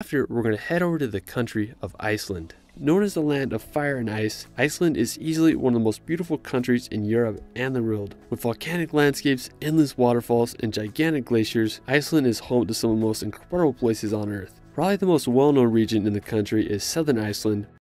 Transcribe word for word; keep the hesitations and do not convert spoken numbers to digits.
After, we're going to head over to the country of Iceland. Known as the land of fire and ice, Iceland is easily one of the most beautiful countries in Europe and the world. With volcanic landscapes, endless waterfalls, and gigantic glaciers, Iceland is home to some of the most incredible places on Earth. Probably the most well-known region in the country is southern Iceland,